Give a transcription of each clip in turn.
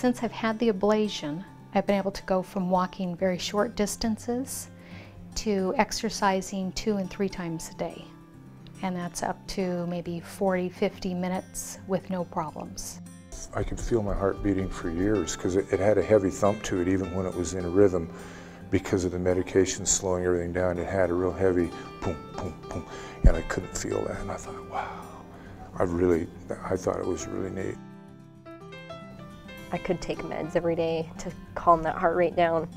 Since I've had the ablation, I've been able to go from walking very short distances to exercising 2 and 3 times a day. And that's up to maybe 40, 50 minutes with no problems. I could feel my heart beating for years because it had a heavy thump to it even when it was in a rhythm. Because of the medication slowing everything down, it had a real heavy boom, boom, boom, and I couldn't feel that. And I thought, wow, I thought it was really neat. I could take meds every day to calm that heart rate down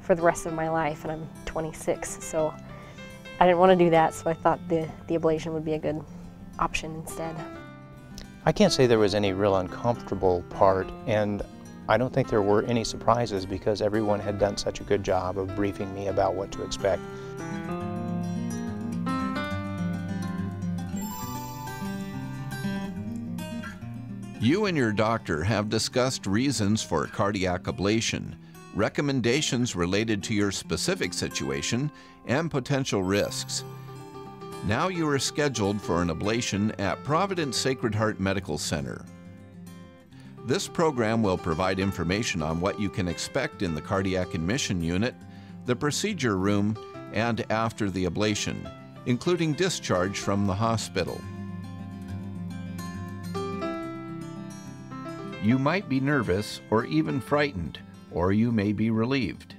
for the rest of my life, and I'm 26, so I didn't want to do that, so I thought the ablation would be a good option instead. I can't say there was any real uncomfortable part, and I don't think there were any surprises because everyone had done such a good job of briefing me about what to expect. You and your doctor have discussed reasons for cardiac ablation, recommendations related to your specific situation, and potential risks. Now you are scheduled for an ablation at Providence Sacred Heart Medical Center. This program will provide information on what you can expect in the cardiac admission unit, the procedure room, and after the ablation, including discharge from the hospital. You might be nervous or even frightened, or you may be relieved.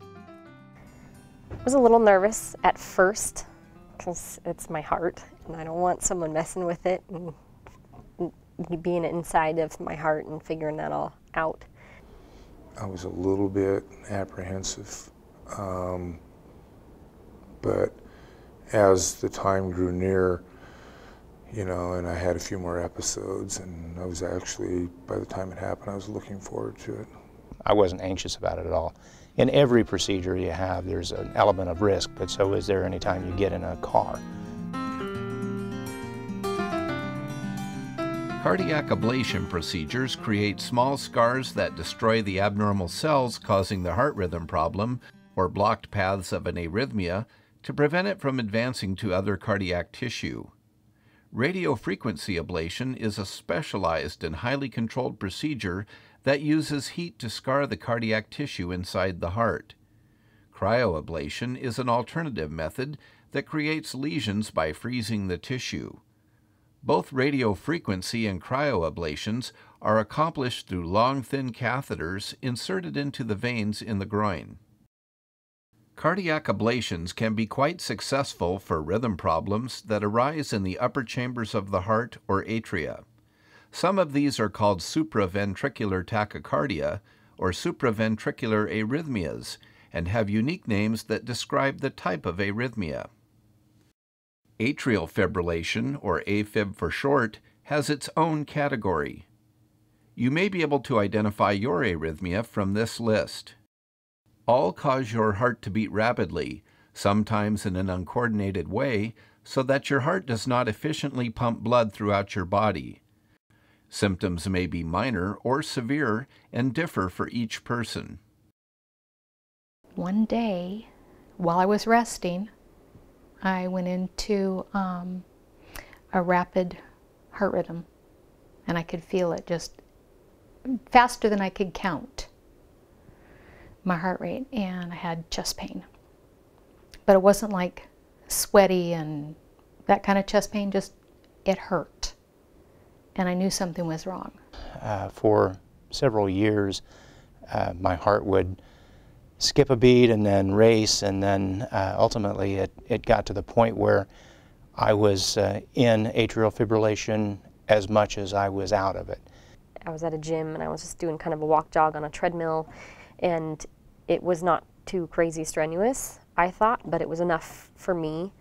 I was a little nervous at first because it's my heart and I don't want someone messing with it and being inside of my heart and figuring that all out. I was a little bit apprehensive, but as the time grew near, you know, and I had a few more episodes, and I was actually, by the time it happened, I was looking forward to it. I wasn't anxious about it at all. In every procedure you have, there's an element of risk, but so is there any time you get in a car. Cardiac ablation procedures create small scars that destroy the abnormal cells causing the heart rhythm problem or blocked paths of an arrhythmia to prevent it from advancing to other cardiac tissue. Radiofrequency ablation is a specialized and highly controlled procedure that uses heat to scar the cardiac tissue inside the heart. Cryoablation is an alternative method that creates lesions by freezing the tissue. Both radiofrequency and cryoablations are accomplished through long, thin catheters inserted into the veins in the groin. Cardiac ablations can be quite successful for rhythm problems that arise in the upper chambers of the heart or atria. Some of these are called supraventricular tachycardia or supraventricular arrhythmias and have unique names that describe the type of arrhythmia. Atrial fibrillation, or AFib for short, has its own category. You may be able to identify your arrhythmia from this list. All cause your heart to beat rapidly, sometimes in an uncoordinated way, so that your heart does not efficiently pump blood throughout your body. Symptoms may be minor or severe and differ for each person. One day, while I was resting, I went into a rapid heart rhythm, and I could feel it just faster than I could count my heart rate, and I had chest pain. But it wasn't like sweaty and that kind of chest pain, just it hurt. And I knew something was wrong. For several years, my heart would skip a beat and then race, and then ultimately it got to the point where I was in atrial fibrillation as much as I was out of it. I was at a gym and I was just doing kind of a walk jog on a treadmill, and it was not too crazy strenuous, I thought, but it was enough for me,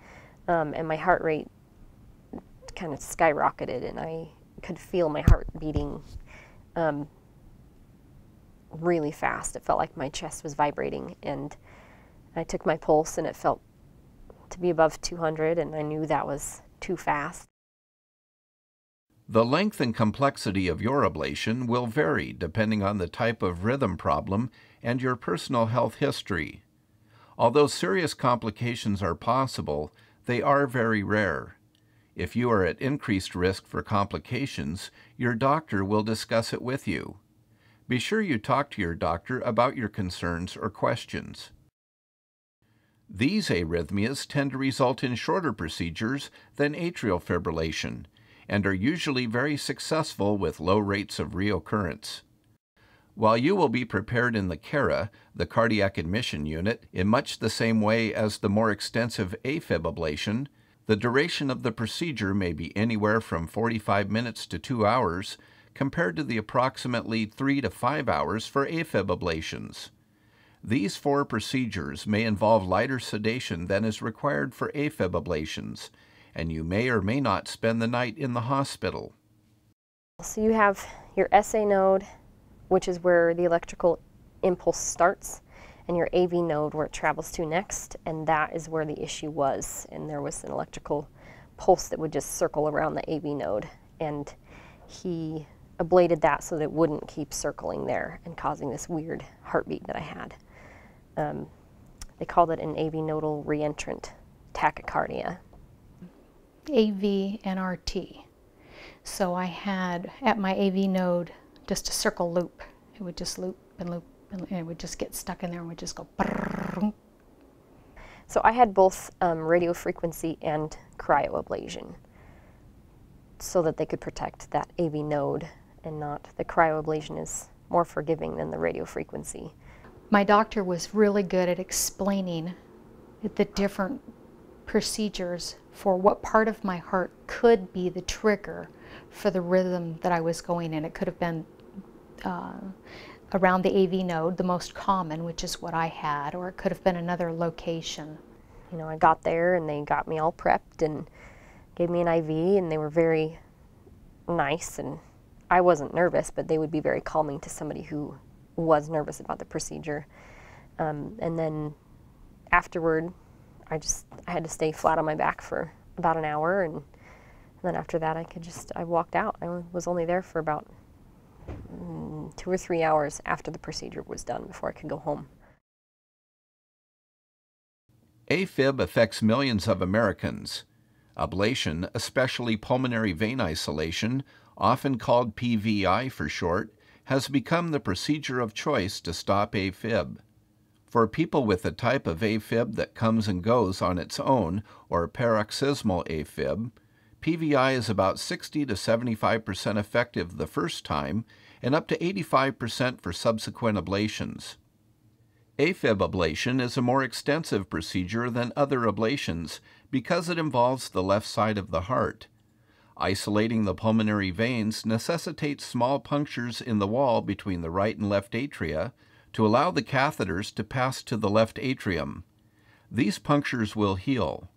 and my heart rate kind of skyrocketed, and I could feel my heart beating really fast. It felt like my chest was vibrating, and I took my pulse and it felt to be above 200, and I knew that was too fast. The length and complexity of your ablation will vary depending on the type of rhythm problem and your personal health history. Although serious complications are possible, they are very rare. If you are at increased risk for complications, your doctor will discuss it with you. Be sure you talk to your doctor about your concerns or questions. These arrhythmias tend to result in shorter procedures than atrial fibrillation and are usually very successful with low rates of reoccurrence. While you will be prepared in the CARA, the cardiac admission unit, in much the same way as the more extensive AFib ablation, the duration of the procedure may be anywhere from 45 minutes to 2 hours compared to the approximately 3 to 5 hours for AFib ablations. These 4 procedures may involve lighter sedation than is required for AFib ablations, and you may or may not spend the night in the hospital. So you have your SA node, which is where the electrical impulse starts, and your AV node where it travels to next, and that is where the issue was, and there was an electrical pulse that would just circle around the AV node, and he ablated that so that it wouldn't keep circling there and causing this weird heartbeat that I had. They called it an AV nodal reentrant tachycardia. AVNRT. So I had at my AV node just a circle loop. It would just loop and loop and it would just get stuck in there and would just go. So I had both radio frequency and cryoablation, so that they could protect that AV node and not, the cryoablation is more forgiving than the radiofrequency. My doctor was really good at explaining the different procedures for what part of my heart could be the trigger for the rhythm that I was going in. It could have been around the AV node, the most common, which is what I had, or it could have been another location. You know, I got there and they got me all prepped and gave me an IV, and they were very nice, and I wasn't nervous, but they would be very calming to somebody who was nervous about the procedure. And then afterward, I had to stay flat on my back for about an hour, and then after that I walked out. I was only there for about 2 or 3 hours after the procedure was done before I could go home. AFib affects millions of Americans. Ablation, especially pulmonary vein isolation, often called PVI for short, has become the procedure of choice to stop AFib. For people with the type of AFib that comes and goes on its own, or paroxysmal AFib, PVI is about 60 to 75% effective the first time and up to 85% for subsequent ablations. AFib ablation is a more extensive procedure than other ablations because it involves the left side of the heart. Isolating the pulmonary veins necessitates small punctures in the wall between the right and left atria to allow the catheters to pass to the left atrium. These punctures will heal.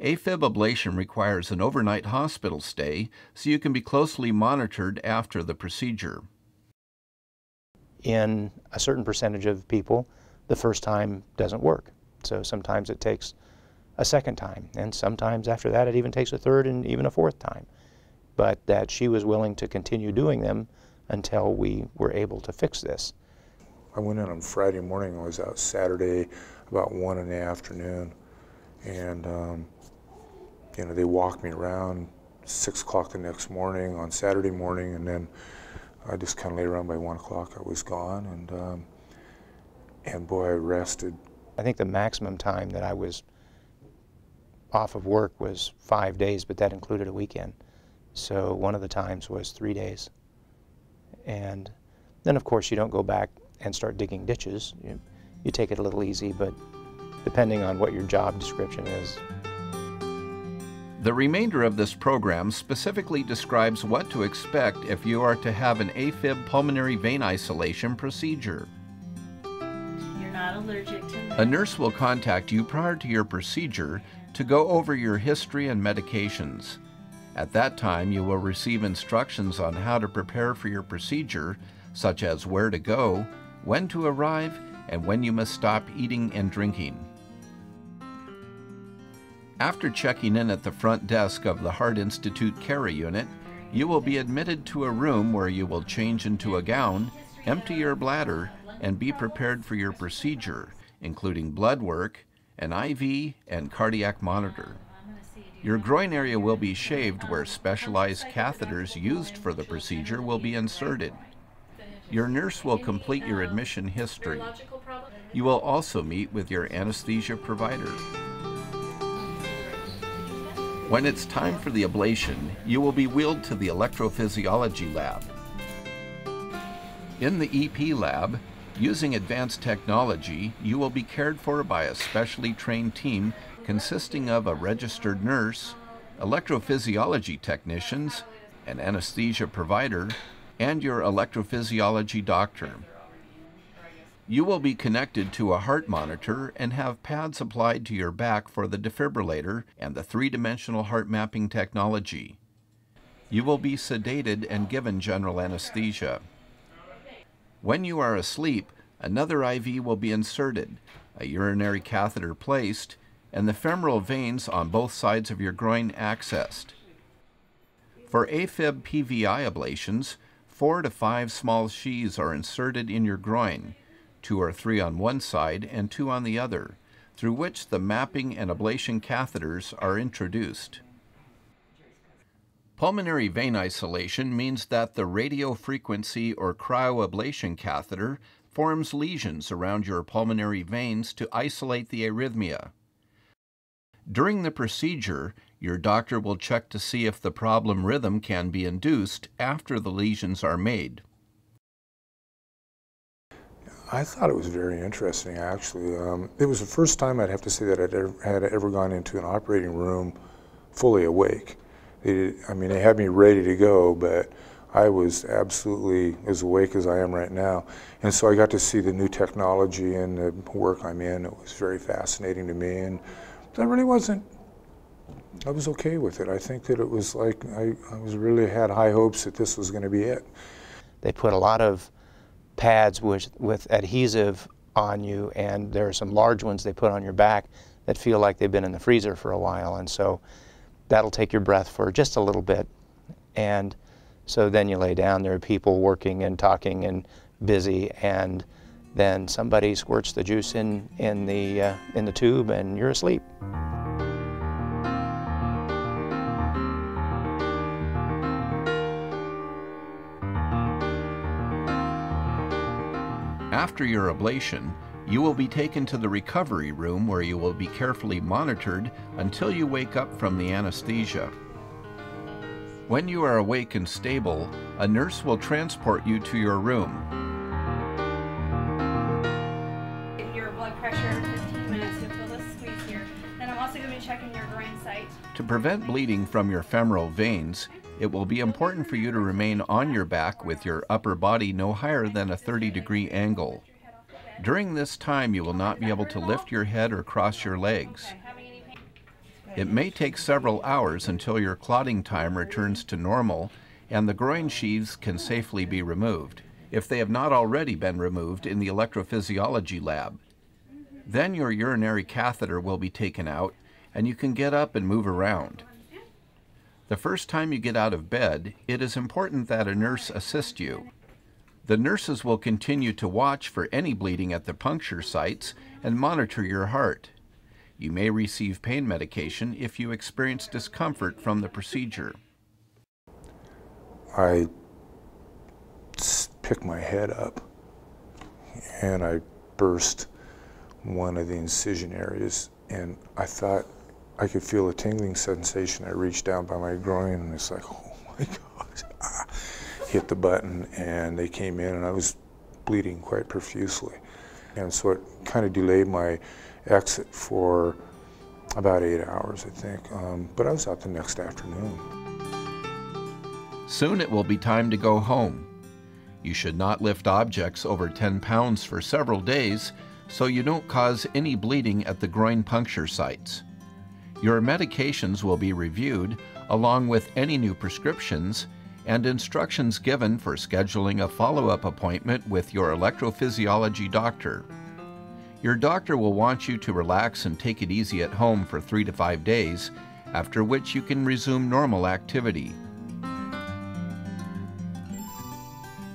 AFib ablation requires an overnight hospital stay, so you can be closely monitored after the procedure. In a certain percentage of people, the first time doesn't work. So sometimes it takes a second time, and sometimes after that it even takes a third and even a fourth time. But that she was willing to continue doing them until we were able to fix this. I went in on Friday morning. I was out Saturday about 1 in the afternoon, and you know, they walked me around 6 o'clock the next morning on Saturday morning, and then I just kind of laid around by 1 o'clock. I was gone, and boy, I rested. I think the maximum time that I was off of work was 5 days, but that included a weekend. So one of the times was 3 days. And then, of course, you don't go back and start digging ditches. You take it a little easy, but depending on what your job description is. The remainder of this program specifically describes what to expect if you are to have an AFib pulmonary vein isolation procedure. You're not allergic to that. A nurse will contact you prior to your procedure to go over your history and medications. At that time, you will receive instructions on how to prepare for your procedure, such as where to go, when to arrive, and when you must stop eating and drinking. After checking in at the front desk of the Heart Institute CARA unit, you will be admitted to a room where you will change into a gown, empty your bladder, and be prepared for your procedure, including blood work, an IV, and cardiac monitor. Your groin area will be shaved where specialized catheters used for the procedure will be inserted. Your nurse will complete your admission history. You will also meet with your anesthesia provider. When it's time for the ablation, you will be wheeled to the electrophysiology lab. In the EP lab, using advanced technology, you will be cared for by a specially trained team consisting of a registered nurse, electrophysiology technicians, an anesthesia provider, and your electrophysiology doctor. You will be connected to a heart monitor and have pads applied to your back for the defibrillator and the three-dimensional heart mapping technology. You will be sedated and given general anesthesia. When you are asleep, another IV will be inserted, a urinary catheter placed, and the femoral veins on both sides of your groin accessed. For AFib PVI ablations, 4 to 5 small sheaths are inserted in your groin, 2 or 3 on one side and 2 on the other, through which the mapping and ablation catheters are introduced. Pulmonary vein isolation means that the radiofrequency or cryoablation catheter forms lesions around your pulmonary veins to isolate the arrhythmia. During the procedure, your doctor will check to see if the problem rhythm can be induced after the lesions are made. I thought it was very interesting, actually. It was the first time, I'd have to say, that I had ever gone into an operating room fully awake. They had me ready to go, but I was absolutely as awake as I am right now. And so I got to see the new technology and the work I'm in. It was very fascinating to me, and I was okay with it. I think that it was like, I really had high hopes that this was going to be it. They put a lot of pads with adhesive on you, and there are some large ones they put on your back that feel like they've been in the freezer for a while, and so that'll take your breath for just a little bit. And so then you lay down, there are people working and talking and busy, and then somebody squirts the juice in the tube and you're asleep. After your ablation, you will be taken to the recovery room where you will be carefully monitored until you wake up from the anesthesia. When you are awake and stable, a nurse will transport you to your room. Your blood pressure, 15 minutes to feel this squeeze here. Then I'm also going to be checking your groin site. To prevent bleeding from your femoral veins, it will be important for you to remain on your back with your upper body no higher than a 30-degree angle. During this time, you will not be able to lift your head or cross your legs. It may take several hours until your clotting time returns to normal and the groin sheaths can safely be removed, if they have not already been removed in the electrophysiology lab. Then your urinary catheter will be taken out and you can get up and move around. The first time you get out of bed, it is important that a nurse assist you. The nurses will continue to watch for any bleeding at the puncture sites and monitor your heart. You may receive pain medication if you experience discomfort from the procedure. I pick my head up and I burst one of the incision areas, and I thought I could feel a tingling sensation. I reached down by my groin and it's like, oh my God, hit the button, and they came in and I was bleeding quite profusely. And so it kind of delayed my exit for about 8 hours, I think. But I was out the next afternoon. Soon it will be time to go home. You should not lift objects over 10 pounds for several days so you don't cause any bleeding at the groin puncture sites. Your medications will be reviewed along with any new prescriptions and instructions given for scheduling a follow-up appointment with your electrophysiology doctor. Your doctor will want you to relax and take it easy at home for 3 to 5 days, after which you can resume normal activity.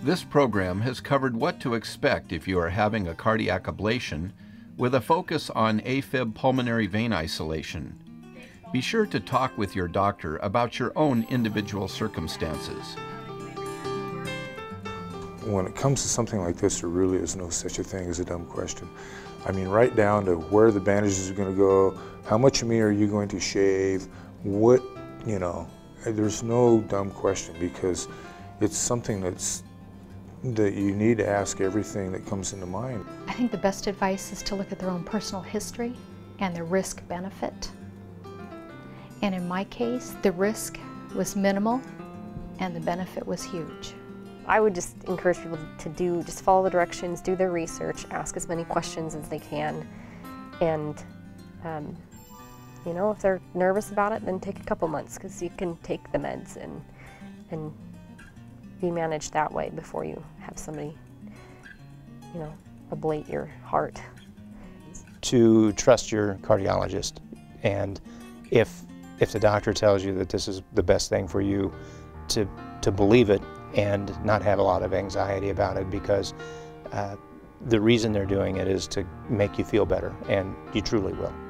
This program has covered what to expect if you are having a cardiac ablation, with a focus on AFib pulmonary vein isolation. Be sure to talk with your doctor about your own individual circumstances. when it comes to something like this, there really is no such a thing as a dumb question. I mean, right down to where the bandages are going to go, how much of me are you going to shave, what, you know, there's no dumb question, because it's something that you need to ask everything that comes into mind. I think the best advice is to look at their own personal history and their risk-benefit. And in my case, the risk was minimal and the benefit was huge. I would just encourage people to just follow the directions, do their research, ask as many questions as they can, and you know, if they're nervous about it, then take a couple months, because you can take the meds and be managed that way before you have somebody, you know, ablate your heart. To trust your cardiologist, and if the doctor tells you that this is the best thing for you, to believe it and not have a lot of anxiety about it, because the reason they're doing it is to make you feel better, and you truly will.